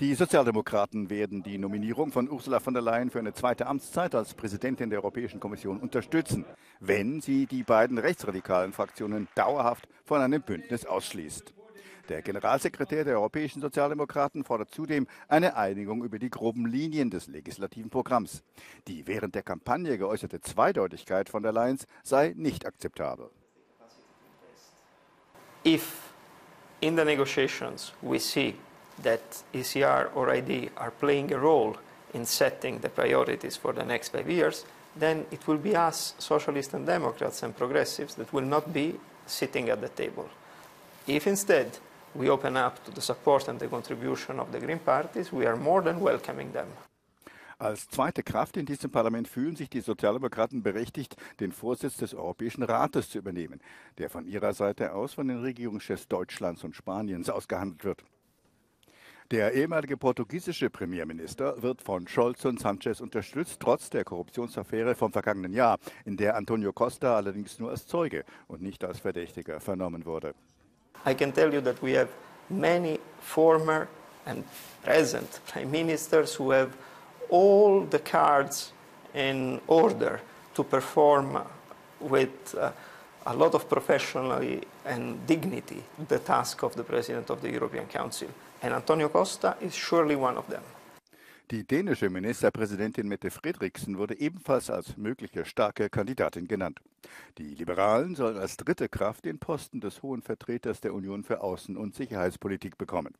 Die Sozialdemokraten werden die Nominierung von Ursula von der Leyen für eine zweite Amtszeit als Präsidentin der Europäischen Kommission unterstützen, wenn sie die beiden rechtsradikalen Fraktionen dauerhaft von einem Bündnis ausschließt. Der Generalsekretär der Europäischen Sozialdemokraten fordert zudem eine Einigung über die groben Linien des legislativen Programms. Die während der Kampagne geäußerte Zweideutigkeit von der Leyen sei nicht akzeptabel. If in the negotiations we see that ECR or ID are playing a role in setting the priorities for the next 5 years, then it will be us, socialists and democrats and progressives, that will not be sitting at the table. If instead we open up to the support and the contribution of the Green parties, we are more than welcoming them. Als zweite Kraft in diesem Parlament fühlen sich die Sozialdemokraten berechtigt, den Vorsitz des Europäischen Rates zu übernehmen, der von ihrer Seite aus von den Regierungschefs Deutschlands und Spaniens ausgehandelt wird. Der ehemalige portugiesische Premierminister wird von Scholz und Sanchez unterstützt, trotz der Korruptionsaffäre vom vergangenen Jahr, in der Antonio Costa allerdings nur als Zeuge und nicht als Verdächtiger vernommen wurde. I can tell you that we have many former and present prime ministers who have all the cards in order to perform with a lot of professionalism and dignity the task of the President of the European Council. And Antonio Costa is surely one of them. Die dänische Ministerpräsidentin Mette Frederiksen wurde ebenfalls als mögliche starke Kandidatin genannt. Die Liberalen sollen als dritte Kraft den Posten des Hohen Vertreters der Union für Außen- und Sicherheitspolitik bekommen.